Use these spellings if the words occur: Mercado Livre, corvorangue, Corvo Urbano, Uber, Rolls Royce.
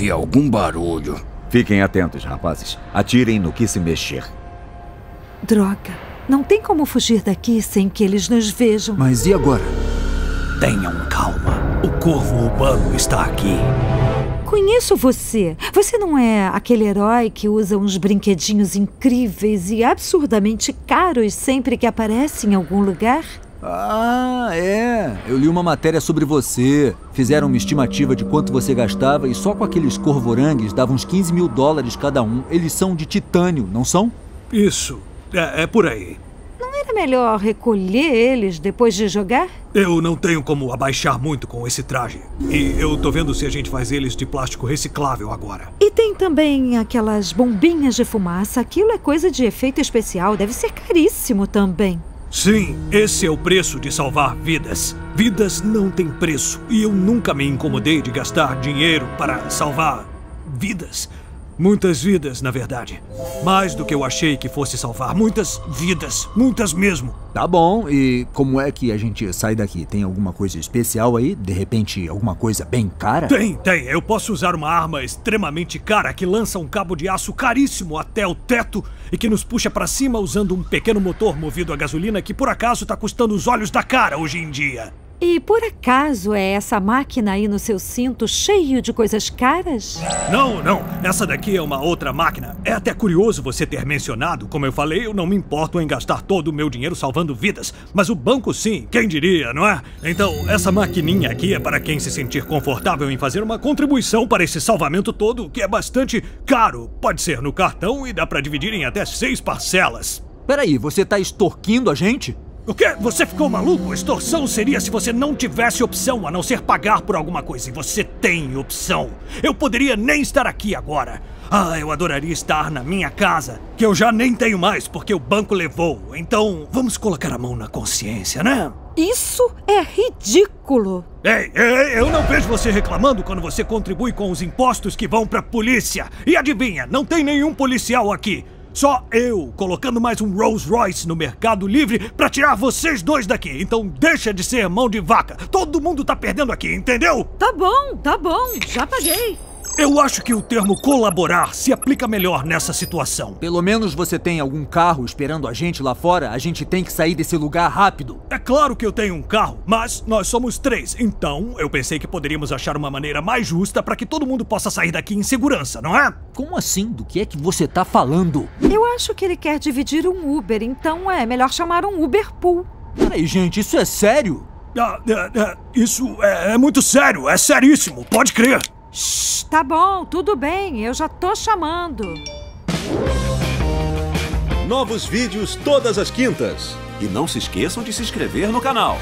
ouvi algum barulho. Fiquem atentos, rapazes. Atirem no que se mexer. Droga. Não tem como fugir daqui sem que eles nos vejam. Mas e agora? Tenham calma. O Corvo Urbano está aqui. Conheço você. Você não é aquele herói que usa uns brinquedinhos incríveis e absurdamente caros sempre que aparece em algum lugar? Ah, é. Eu li uma matéria sobre você. Fizeram uma estimativa de quanto você gastava e só com aqueles corvorangues dava uns 15 mil dólares cada um. Eles são de titânio, não são? Isso. É por aí. Não era melhor recolher eles depois de jogar? Eu não tenho como abaixar muito com esse traje. E eu tô vendo se a gente faz eles de plástico reciclável agora. E tem também aquelas bombinhas de fumaça. Aquilo é coisa de efeito especial. Deve ser caríssimo também. Sim, esse é o preço de salvar vidas. Vidas não têm preço. E eu nunca me incomodei de gastar dinheiro para salvar vidas. Muitas vidas, na verdade. Mais do que eu achei que fosse salvar. Muitas vidas. Muitas mesmo. Tá bom. E como é que a gente sai daqui? Tem alguma coisa especial aí? De repente, alguma coisa bem cara? Tem. Eu posso usar uma arma extremamente cara que lança um cabo de aço caríssimo até o teto e que nos puxa pra cima usando um pequeno motor movido a gasolina que por acaso tá custando os olhos da cara hoje em dia. E por acaso é essa máquina aí no seu cinto cheio de coisas caras? Não. Essa daqui é uma outra máquina. É até curioso você ter mencionado. Como eu falei, eu não me importo em gastar todo o meu dinheiro salvando vidas. Mas o banco sim, quem diria, não é? Então, essa maquininha aqui é para quem se sentir confortável em fazer uma contribuição para esse salvamento todo, que é bastante caro. Pode ser no cartão e dá para dividir em até 6 parcelas. Peraí, você tá extorquindo a gente? O quê? Você ficou maluco? Extorsão seria se você não tivesse opção a não ser pagar por alguma coisa. E você tem opção. Eu poderia nem estar aqui agora. Ah, eu adoraria estar na minha casa, que eu já nem tenho mais porque o banco levou. Então, vamos colocar a mão na consciência, né? Isso é ridículo. Ei, eu não vejo você reclamando quando você contribui com os impostos que vão pra polícia. E adivinha, não tem nenhum policial aqui. Só eu, colocando mais um Rolls Royce no Mercado Livre pra tirar vocês dois daqui. Então deixa de ser mão de vaca. Todo mundo tá perdendo aqui, entendeu? Tá bom. Já paguei. Eu acho que o termo colaborar se aplica melhor nessa situação. Pelo menos você tem algum carro esperando a gente lá fora. A gente tem que sair desse lugar rápido. É claro que eu tenho um carro, mas nós somos 3. Então, eu pensei que poderíamos achar uma maneira mais justa pra que todo mundo possa sair daqui em segurança, não é? Como assim? Do que é que você tá falando? Eu acho que ele quer dividir um Uber, então é melhor chamar um Uber Pool. Peraí, gente, isso é sério? Isso é muito sério, é seríssimo, pode crer. Shhh, tá bom, tudo bem, eu já tô chamando. Novos vídeos todas as quintas. E não se esqueçam de se inscrever no canal.